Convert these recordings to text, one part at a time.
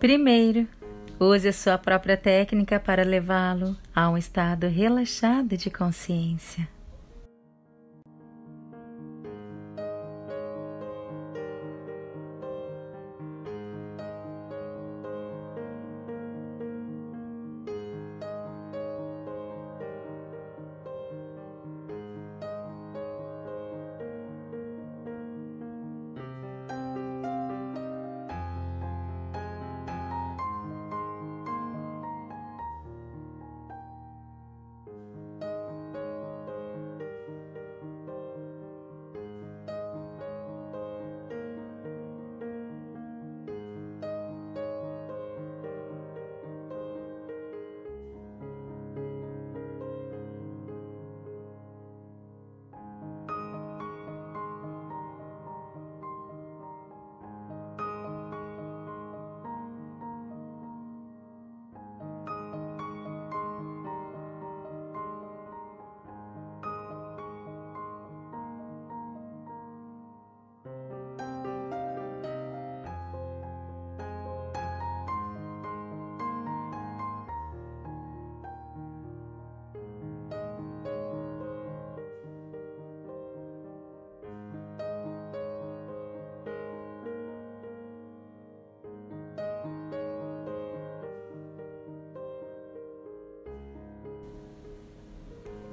Primeiro, use a sua própria técnica para levá-lo a um estado relaxado de consciência.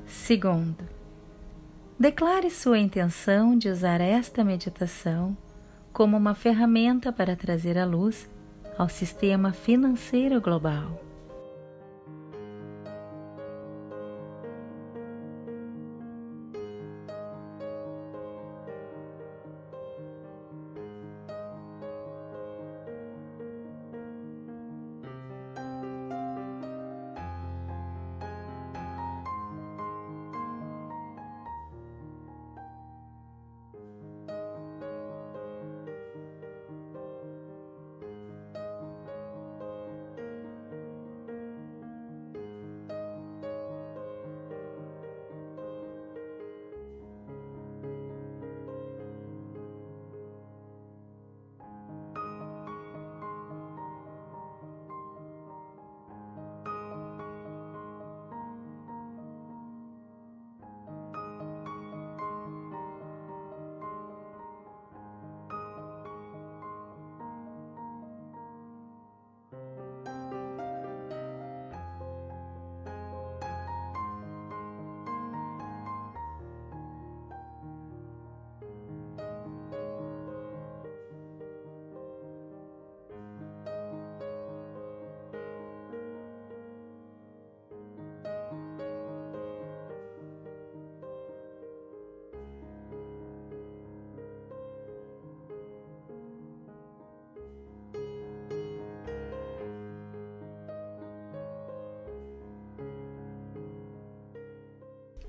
Segundo, declare sua intenção de usar esta meditação como uma ferramenta para trazer a luz ao sistema financeiro global.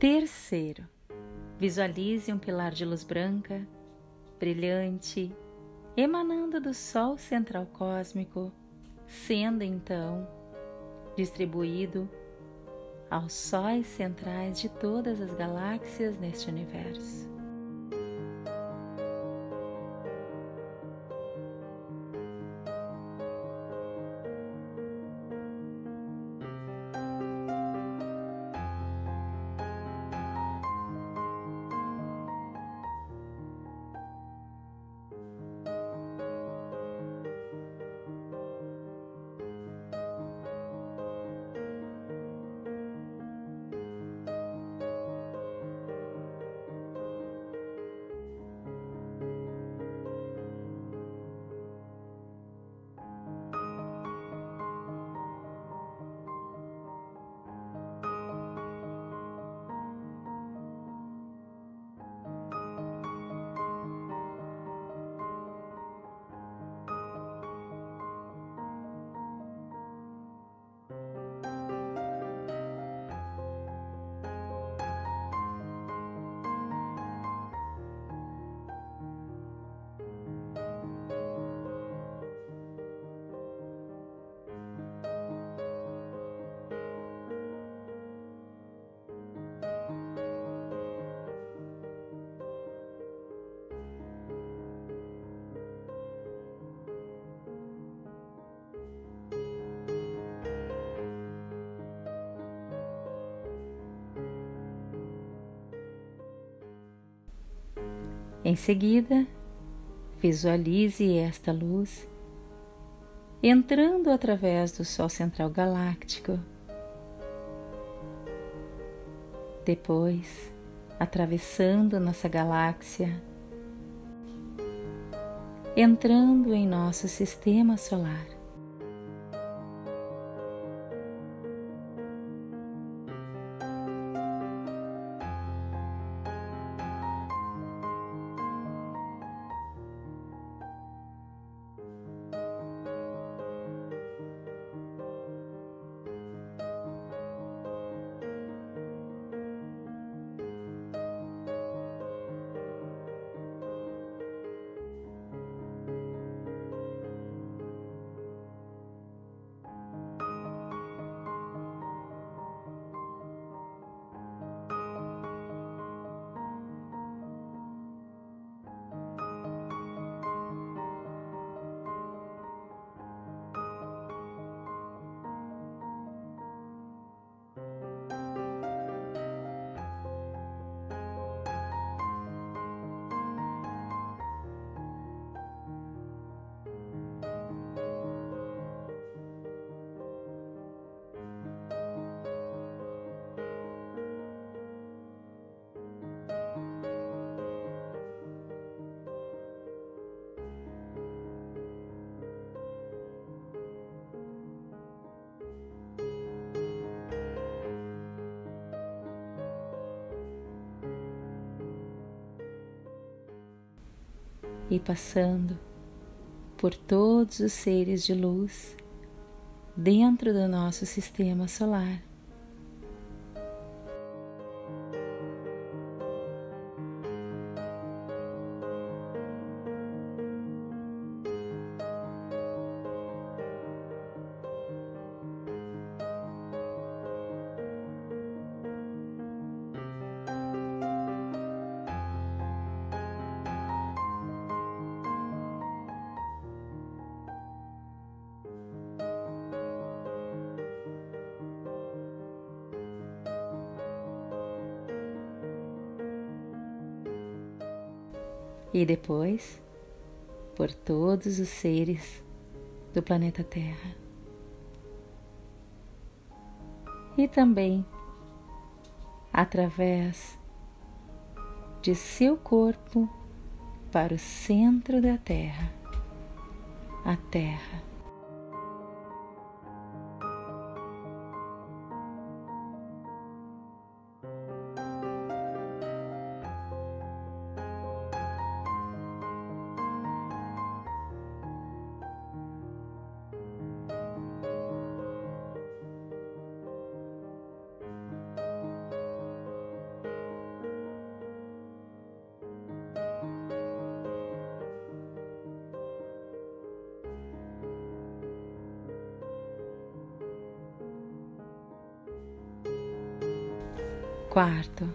Terceiro, visualize um pilar de luz branca, brilhante, emanando do Sol central cósmico, sendo então distribuído aos sóis centrais de todas as galáxias neste universo. Em seguida, visualize esta luz entrando através do Sol Central Galáctico, depois atravessando nossa galáxia, entrando em nosso sistema solar. E passando por todos os seres de luz dentro do nosso sistema solar. E depois, por todos os seres do planeta Terra. E também, através de seu corpo, para o centro da Terra, a Terra. Quarto,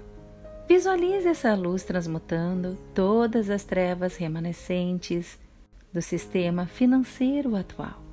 visualize essa luz transmutando todas as trevas remanescentes do sistema financeiro atual.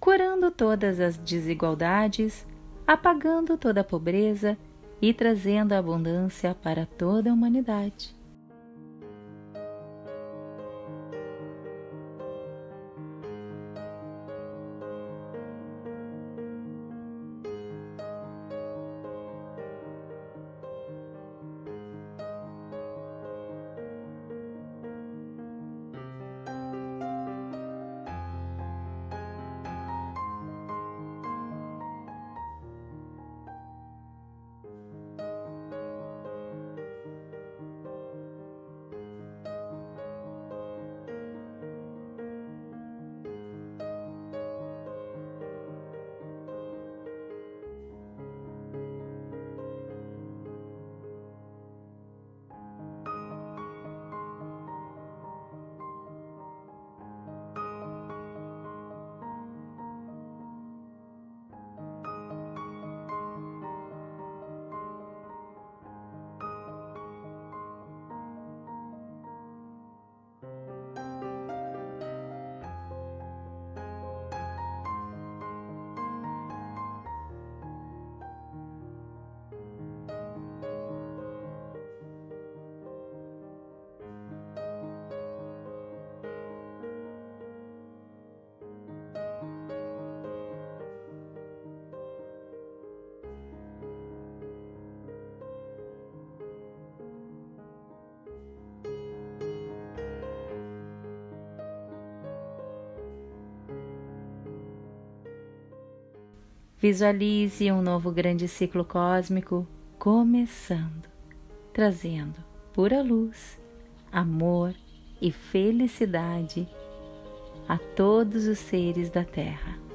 curando todas as desigualdades, apagando toda a pobreza e trazendo abundância para toda a humanidade. Visualize um novo grande ciclo cósmico começando, trazendo pura luz, amor e felicidade a todos os seres da Terra.